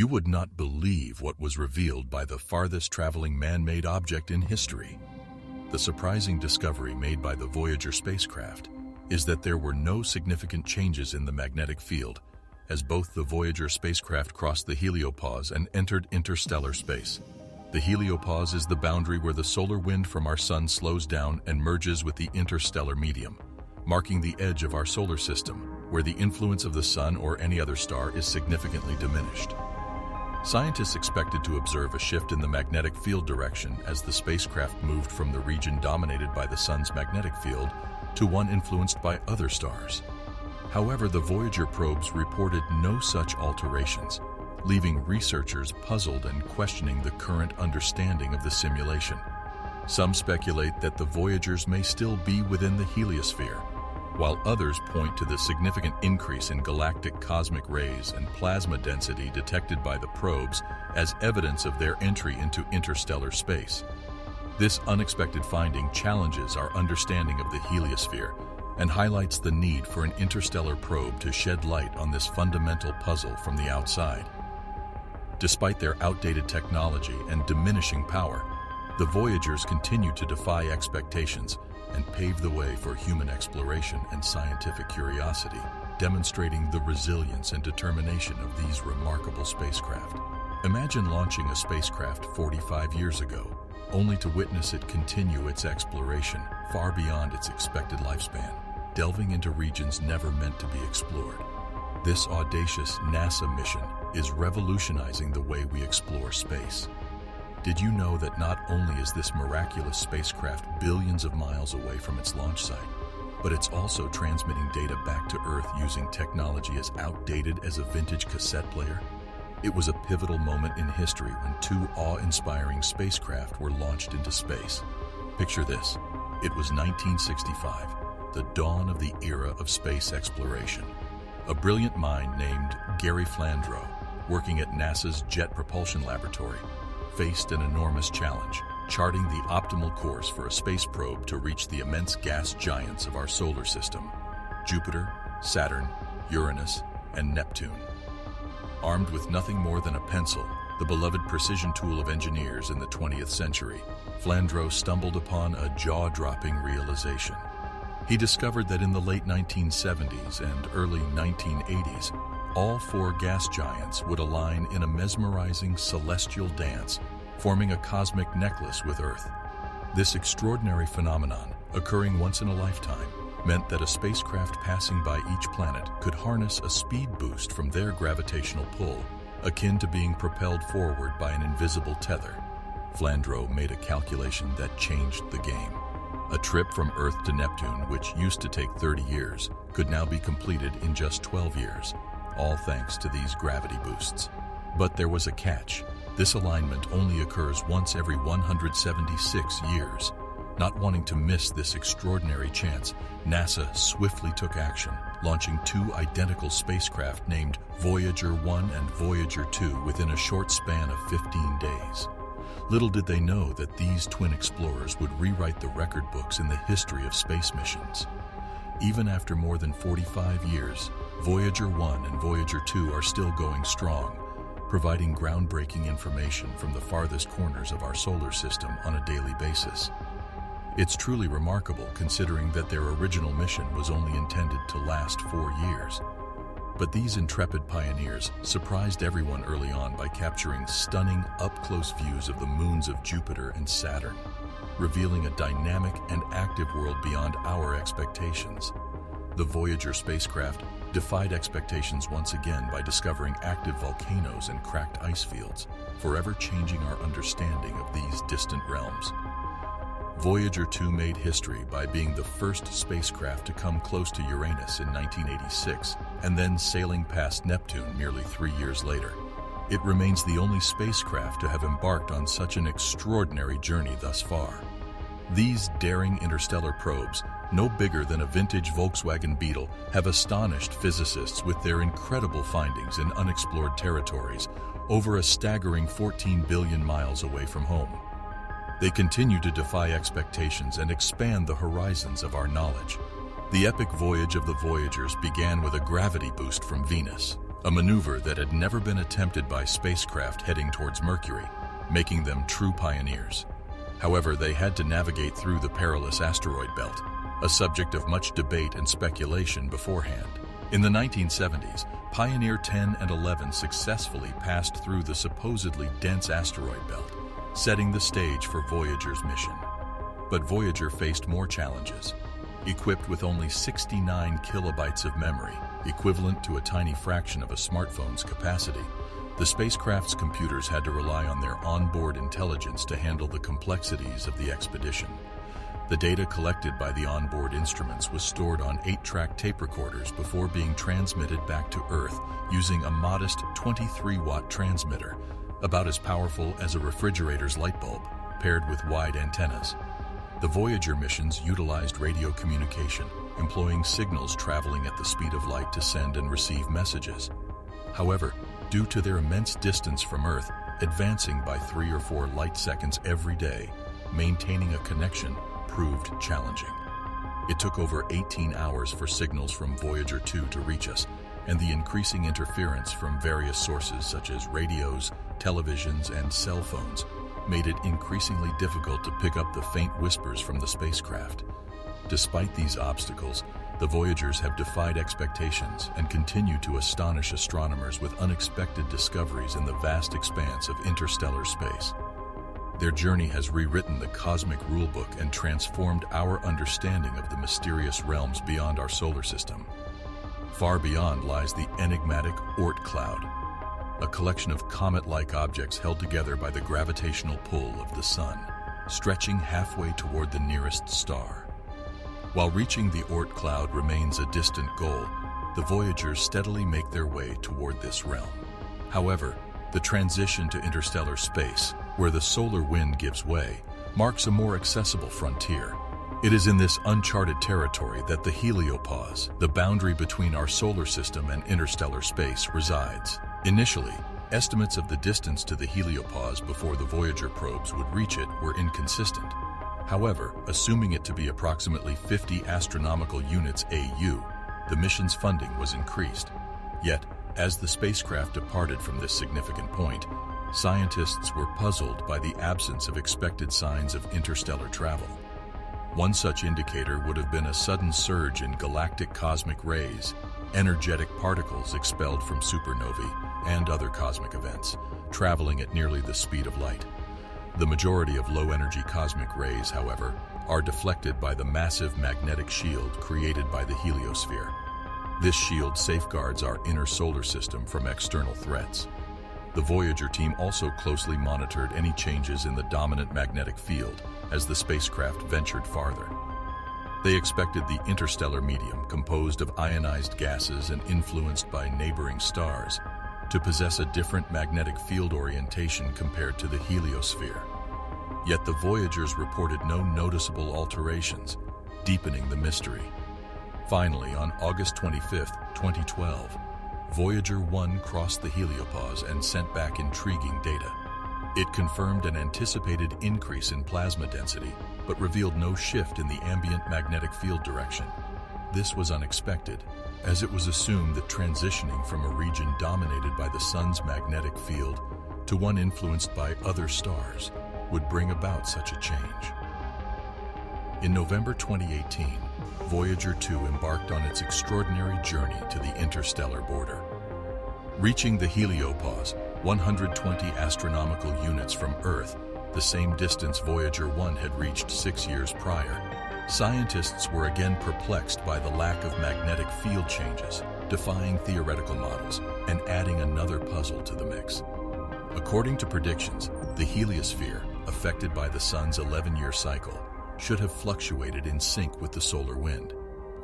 You would not believe what was revealed by the farthest traveling man-made object in history. The surprising discovery made by the Voyager spacecraft is that there were no significant changes in the magnetic field as both the Voyager spacecraft crossed the heliopause and entered interstellar space. The heliopause is the boundary where the solar wind from our sun slows down and merges with the interstellar medium, marking the edge of our solar system, where the influence of the sun or any other star is significantly diminished. Scientists expected to observe a shift in the magnetic field direction as the spacecraft moved from the region dominated by the sun's magnetic field to one influenced by other stars. However, the Voyager probes reported no such alterations, leaving researchers puzzled and questioning the current understanding of the simulation. Some speculate that the Voyagers may still be within the heliosphere, while others point to the significant increase in galactic cosmic rays and plasma density detected by the probes as evidence of their entry into interstellar space. This unexpected finding challenges our understanding of the heliosphere and highlights the need for an interstellar probe to shed light on this fundamental puzzle from the outside. Despite their outdated technology and diminishing power, the Voyagers continue to defy expectations and pave the way for human exploration and scientific curiosity, demonstrating the resilience and determination of these remarkable spacecraft. Imagine launching a spacecraft 45 years ago, only to witness it continue its exploration far beyond its expected lifespan, delving into regions never meant to be explored. This audacious NASA mission is revolutionizing the way we explore space. Did you know that not only is this miraculous spacecraft billions of miles away from its launch site, but it's also transmitting data back to Earth using technology as outdated as a vintage cassette player? It was a pivotal moment in history when two awe-inspiring spacecraft were launched into space. Picture this. It was 1965, the dawn of the era of space exploration. A brilliant mind named Gary Flandro, working at NASA's Jet Propulsion Laboratory, faced an enormous challenge, charting the optimal course for a space probe to reach the immense gas giants of our solar system: Jupiter, Saturn, Uranus, and Neptune. Armed with nothing more than a pencil, the beloved precision tool of engineers in the 20th century, Flandro stumbled upon a jaw-dropping realization. He discovered that in the late 1970s and early 1980s, all four gas giants would align in a mesmerizing celestial dance, forming a cosmic necklace with Earth. This extraordinary phenomenon, occurring once in a lifetime, meant that a spacecraft passing by each planet could harness a speed boost from their gravitational pull, akin to being propelled forward by an invisible tether. Flandro made a calculation that changed the game. A trip from Earth to Neptune, which used to take 30 years, could now be completed in just 12 years. All thanks to these gravity boosts. But there was a catch. This alignment only occurs once every 176 years. Not wanting to miss this extraordinary chance, NASA swiftly took action, launching two identical spacecraft named Voyager 1 and Voyager 2 within a short span of 15 days. Little did they know that these twin explorers would rewrite the record books in the history of space missions. Even after more than 45 years, Voyager 1 and Voyager 2 are still going strong, providing groundbreaking information from the farthest corners of our solar system on a daily basis. It's truly remarkable considering that their original mission was only intended to last 4 years. But these intrepid pioneers surprised everyone early on by capturing stunning up-close views of the moons of Jupiter and Saturn, revealing a dynamic and active world beyond our expectations. The Voyager spacecraft defied expectations once again by discovering active volcanoes and cracked ice fields, forever changing our understanding of these distant realms. Voyager 2 made history by being the first spacecraft to come close to Uranus in 1986 and then sailing past Neptune nearly 3 years later. It remains the only spacecraft to have embarked on such an extraordinary journey thus far. These daring interstellar probes, no bigger than a vintage Volkswagen Beetle, have astonished physicists with their incredible findings in unexplored territories over a staggering 14 billion miles away from home. They continue to defy expectations and expand the horizons of our knowledge. The epic voyage of the Voyagers began with a gravity boost from Venus, a maneuver that had never been attempted by spacecraft heading towards Mercury, making them true pioneers. However, they had to navigate through the perilous asteroid belt, a subject of much debate and speculation beforehand. In the 1970s, Pioneer 10 and 11 successfully passed through the supposedly dense asteroid belt, setting the stage for Voyager's mission. But Voyager faced more challenges. Equipped with only 69 kilobytes of memory, equivalent to a tiny fraction of a smartphone's capacity, the spacecraft's computers had to rely on their onboard intelligence to handle the complexities of the expedition. The data collected by the onboard instruments was stored on 8-track tape recorders before being transmitted back to Earth using a modest 23-watt transmitter, about as powerful as a refrigerator's light bulb, paired with wide antennas. The Voyager missions utilized radio communication, employing signals traveling at the speed of light to send and receive messages. However, due to their immense distance from Earth, advancing by 3 or 4 light seconds every day, maintaining a connection proved challenging. It took over 18 hours for signals from Voyager 2 to reach us, and the increasing interference from various sources such as radios, televisions, and cell phones made it increasingly difficult to pick up the faint whispers from the spacecraft. Despite these obstacles, the Voyagers have defied expectations and continue to astonish astronomers with unexpected discoveries in the vast expanse of interstellar space. Their journey has rewritten the cosmic rulebook and transformed our understanding of the mysterious realms beyond our solar system. Far beyond lies the enigmatic Oort Cloud, a collection of comet-like objects held together by the gravitational pull of the sun, stretching halfway toward the nearest star. While reaching the Oort Cloud remains a distant goal, the Voyagers steadily make their way toward this realm. However, the transition to interstellar space, where the solar wind gives way, marks a more accessible frontier. It is in this uncharted territory that the heliopause, the boundary between our solar system and interstellar space, resides. Initially, estimates of the distance to the heliopause before the Voyager probes would reach it were inconsistent. However, assuming it to be approximately 50 astronomical units AU, the mission's funding was increased. Yet, as the spacecraft departed from this significant point, scientists were puzzled by the absence of expected signs of interstellar travel. One such indicator would have been a sudden surge in galactic cosmic rays, energetic particles expelled from supernovae and other cosmic events, traveling at nearly the speed of light. The majority of low-energy cosmic rays, however, are deflected by the massive magnetic shield created by the heliosphere. This shield safeguards our inner solar system from external threats. The Voyager team also closely monitored any changes in the dominant magnetic field as the spacecraft ventured farther. They expected the interstellar medium, composed of ionized gases and influenced by neighboring stars, to possess a different magnetic field orientation compared to the heliosphere. Yet the Voyagers reported no noticeable alterations, deepening the mystery. Finally, on August 25, 2012, Voyager 1 crossed the heliopause and sent back intriguing data. It confirmed an anticipated increase in plasma density, but revealed no shift in the ambient magnetic field direction. This was unexpected, as it was assumed that transitioning from a region dominated by the sun's magnetic field to one influenced by other stars would bring about such a change. In November 2018, Voyager 2 embarked on its extraordinary journey to the interstellar border. Reaching the heliopause, 120 astronomical units from Earth, the same distance Voyager 1 had reached 6 years prior, scientists were again perplexed by the lack of magnetic field changes, defying theoretical models and adding another puzzle to the mix. According to predictions, the heliosphere, affected by the sun's 11-year cycle, should have fluctuated in sync with the solar wind.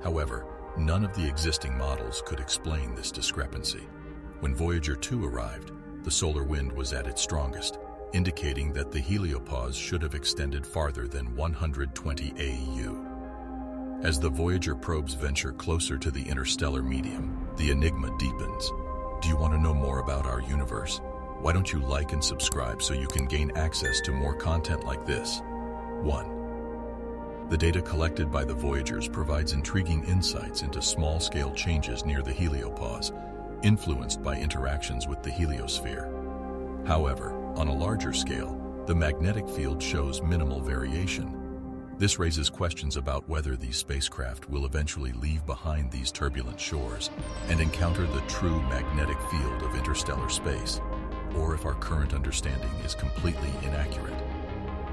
However, none of the existing models could explain this discrepancy. When Voyager 2 arrived, the solar wind was at its strongest, indicating that the heliopause should have extended farther than 120 AU. As the Voyager probes venture closer to the interstellar medium, the enigma deepens. Do you want to know more about our universe? Why don't you like and subscribe so you can gain access to more content like this? 1. The data collected by the Voyagers provides intriguing insights into small-scale changes near the heliopause, influenced by interactions with the heliosphere. However, on a larger scale, the magnetic field shows minimal variation. This raises questions about whether these spacecraft will eventually leave behind these turbulent shores and encounter the true magnetic field of interstellar space, or if our current understanding is completely inaccurate.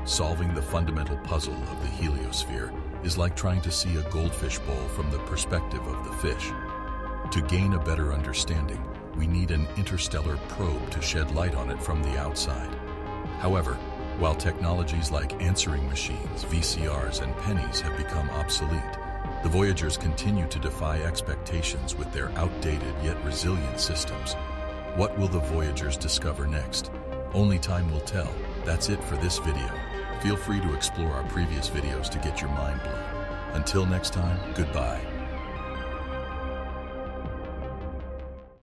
Solving the fundamental puzzle of the heliosphere is like trying to see a goldfish bowl from the perspective of the fish. To gain a better understanding, we need an interstellar probe to shed light on it from the outside. However, while technologies like answering machines, VCRs, and pennies have become obsolete, the Voyagers continue to defy expectations with their outdated yet resilient systems. What will the Voyagers discover next? Only time will tell. That's it for this video. Feel free to explore our previous videos to get your mind blown. Until next time, goodbye.